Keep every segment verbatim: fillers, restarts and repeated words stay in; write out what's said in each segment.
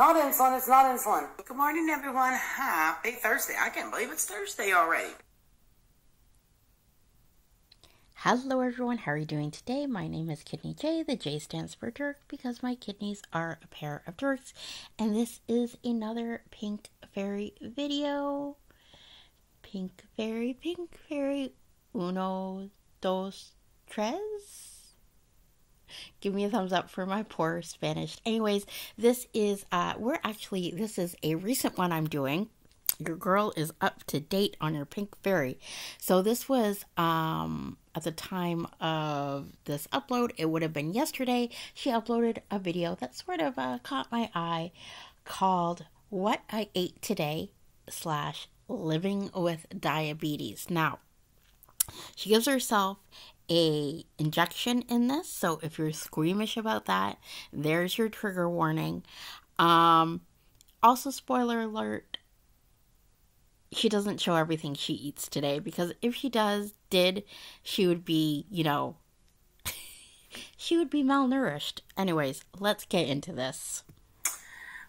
Not insulin, it's not insulin. Good morning, everyone. Happy Thursday. I can't believe it's Thursday already. Hello, everyone. How are you doing today? My name is Kidneyjay. The J stands for Dirk because my kidneys are a pair of dirks. And this is another Pink Fairy video. Pink Fairy, Pink Fairy. Uno, dos, tres? Give me a thumbs up for my poor Spanish. Anyways, this is, uh, we're actually, this is a recent one I'm doing. Your girl is up to date on your Pink Fairy. So this was um, at the time of this upload. It would have been yesterday. She uploaded a video that sort of uh, caught my eye called What I Ate Today slash Living with Diabetes. Now, she gives herself a injection in this. So if you're squeamish about that, there's your trigger warning. Um, also, spoiler alert. She doesn't show everything she eats today, because if she does, did, she would be, you know, she would be malnourished. Anyways, let's get into this.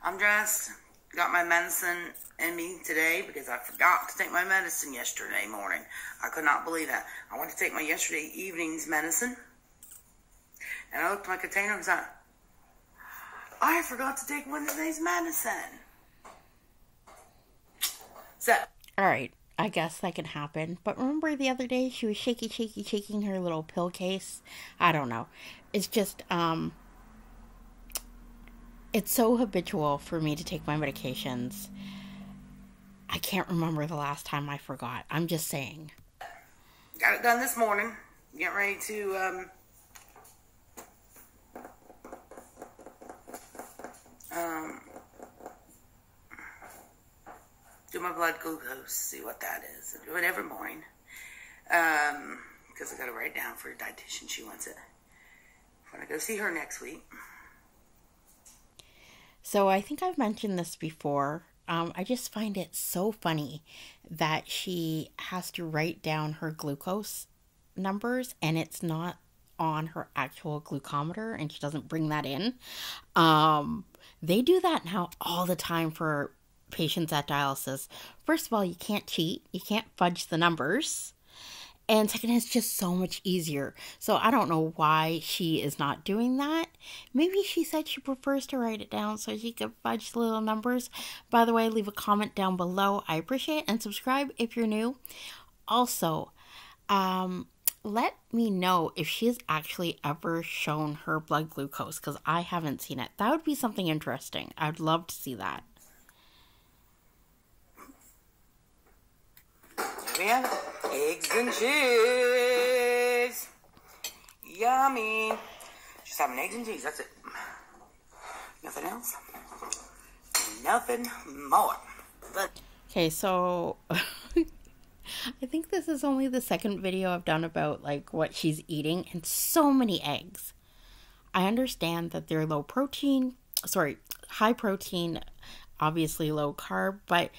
I'm dressed, got my medicine in me today because I forgot to take my medicine yesterday morning. I could not believe that. I went to take my yesterday evening's medicine, and I looked at my container and was like, I forgot to take Wednesday's medicine. So, all right, I guess that can happen. But remember the other day she was shaky, shaky, shaking her little pill case? I don't know. It's just, um, it's so habitual for me to take my medications. I can't remember the last time I forgot. I'm just saying. Got it done this morning. Get ready to, um, um, do my blood glucose, see what that is. I do it every morning. Um, because I gotta write it down for a dietitian. She wants it when I go see her next week. So I think I've mentioned this before. Um, I just find it so funny that she has to write down her glucose numbers and it's not on her actual glucometer, and she doesn't bring that in. Um, they do that now all the time for patients at dialysis. First of all, you can't cheat. You can't fudge the numbers. And second, it's just so much easier. So I don't know why she is not doing that. Maybe she said she prefers to write it down so she could fudge the little numbers. By the way, leave a comment down below. I appreciate it. And subscribe if you're new. Also, um, let me know if she's actually ever shown her blood glucose, because I haven't seen it. That would be something interesting. I'd love to see that. Man, eggs and cheese. Yummy. Just having eggs and cheese, that's it. Nothing else. Nothing more. But okay, so I think this is only the second video I've done about like what she's eating, and so many eggs. I understand that they're low protein, sorry, high protein, obviously low carb, but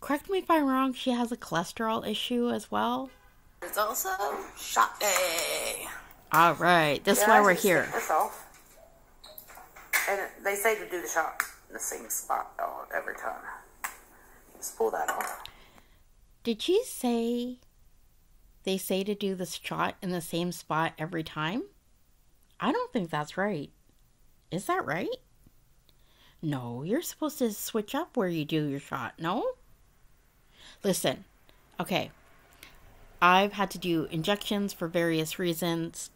correct me if I'm wrong, she has a cholesterol issue as well. It's also shot day. All right, that's yeah, why I we're here. That's all. And they say to do the shot in the same spot all, every time. Just pull that off. Did she say they say to do this shot in the same spot every time? I don't think that's right. Is that right? No, you're supposed to switch up where you do your shot, no? Listen, okay, I've had to do injections for various reasons.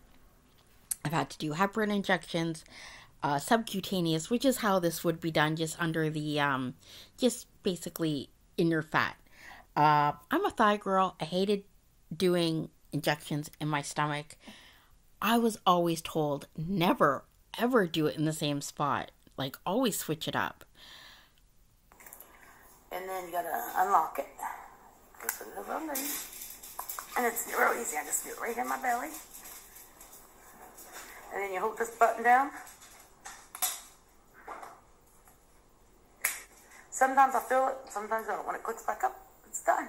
I've had to do heparin injections, uh, subcutaneous, which is how this would be done, just under the, um, just basically in your fat. Uh, I'm a thigh girl. I hated doing injections in my stomach. I was always told never, ever do it in the same spot. Like, always switch it up. And then you gotta unlock it. Just put it over on there. And it's real easy. I just do it right here in my belly. And then you hold this button down. Sometimes I feel it, sometimes I don't. When it clicks back up, it's done.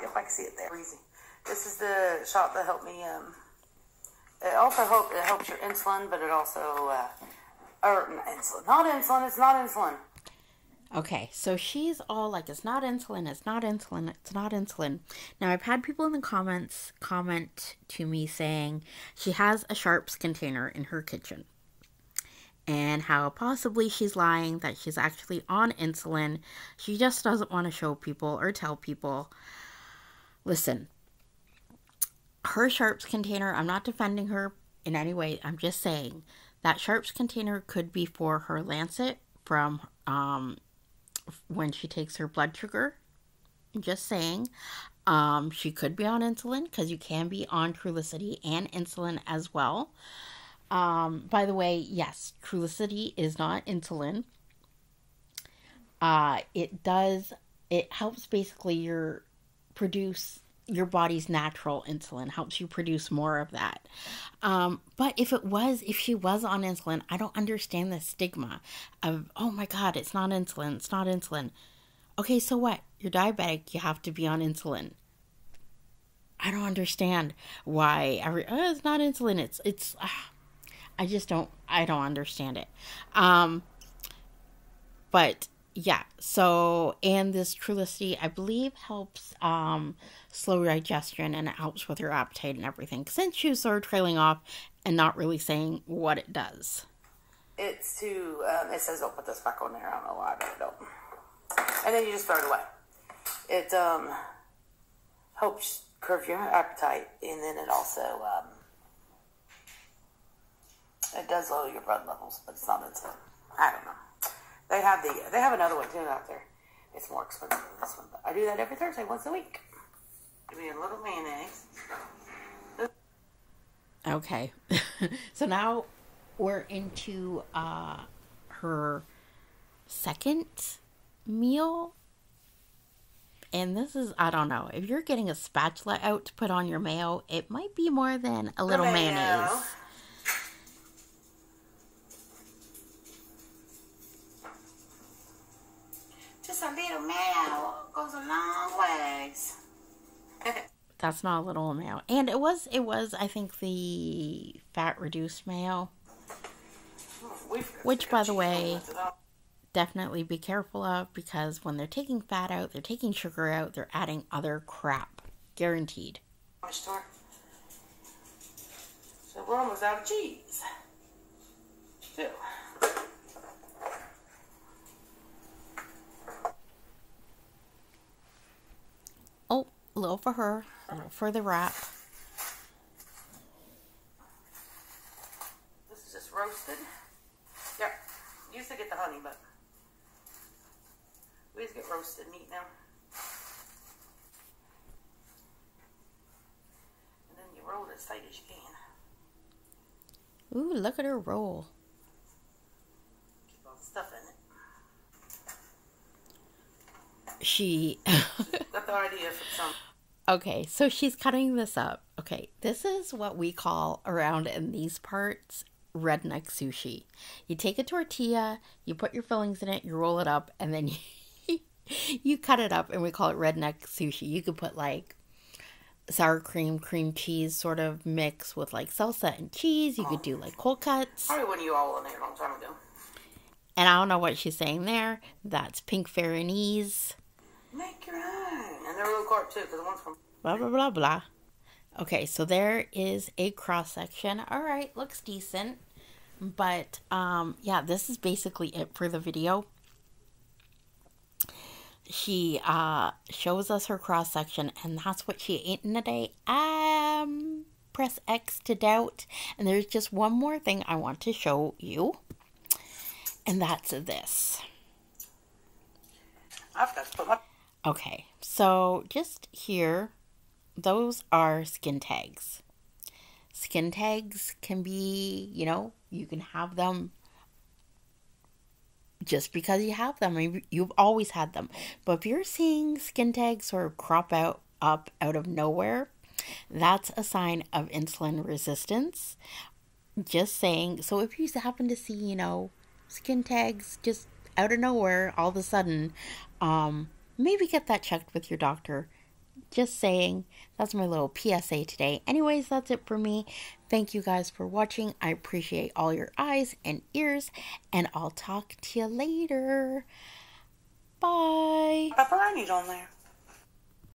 If I can see it there, easy. This is the shot that helped me. Um, it also help, it helps your insulin, but it also uh, Or insulin. Not insulin. It's not insulin. Okay, so she's all like, it's not insulin, it's not insulin, it's not insulin. Now, I've had people in the comments comment to me saying she has a Sharps container in her kitchen. And how possibly she's lying that she's actually on insulin. She just doesn't want to show people or tell people. Listen, her Sharps container, I'm not defending her in any way. I'm just saying that Sharps container could be for her Lancet from um when she takes her blood sugar. Just saying. Um, she could be on insulin because you can be on Trulicity and insulin as well. Um, by the way, yes, Trulicity is not insulin. Uh, it does, it helps basically your produce, your body's natural insulin, helps you produce more of that. Um, but if it was, if she was on insulin, I don't understand the stigma of, oh my God, it's not insulin, it's not insulin. Okay, so what? You're diabetic, you have to be on insulin. I don't understand why every, oh, it's not insulin. It's, it's, uh, I just don't, I don't understand it. Um, but yeah, so, and this Trulicity, I believe, helps, um, slow digestion, and it helps with her appetite and everything, since she was sort of trailing off and not really saying what it does. It's to, um, it says, don't put this back on there. I don't know why, but I don't. And then you just throw it away. It, um, helps curb your appetite, and then it also, um, it does lower your blood levels, but it's not insulin. I don't know. They have the, they have another one too out there. It's more expensive than this one, but I do that every Thursday, once a week. Give me a little mayonnaise. Okay. So now we're into, uh, her second meal. And this is, I don't know, if you're getting a spatula out to put on your mayo, it might be more than a little mayonnaise. Just a little mayo goes a long ways. That's not a little mayo. And it was, it was, I think, the fat-reduced mayo. Which, by the way, definitely be careful of, because when they're taking fat out, they're taking sugar out, they're adding other crap. Guaranteed. So we're almost out of cheese. Too. Oh, a little for her, a little for the wrap. This is just roasted. Yep. Used to get the honey, but we just get roasted meat now. And then you roll it as tight as you can. Ooh, look at her roll. Keep all the stuff in it. She got the idea from some. Okay, so she's cutting this up. Okay, this is what we call around in these parts redneck sushi. You take a tortilla, you put your fillings in it, you roll it up, and then you you cut it up, and we call it redneck sushi. You could put like sour cream, cream cheese sort of mix with like salsa and cheese. You oh. could do like cold cuts. Probably when you all in there a long time ago. And I don't know what she's saying there. That's Pink Fairy. Make your own. And they're a little carp too, because the one's from blah, blah, blah, blah. Okay, so there is a cross section. All right, looks decent. But um, yeah, this is basically it for the video. She uh shows us her cross section, and that's what she ate in a day. Um press X to doubt. And there's just one more thing I want to show you, and that's this. I've got to put my okay, so just here, those are skin tags. Skin tags can be, you know, you can have them just because you have them. You've always had them. But if you're seeing skin tags sort of crop out up out of nowhere, that's a sign of insulin resistance. Just saying. So if you happen to see, you know, skin tags just out of nowhere all of a sudden, um, maybe get that checked with your doctor. Just saying. That's my little P S A today. Anyways, that's it for me. Thank you guys for watching. I appreciate all your eyes and ears, and I'll talk to you later. Bye. Pepperoni's on there.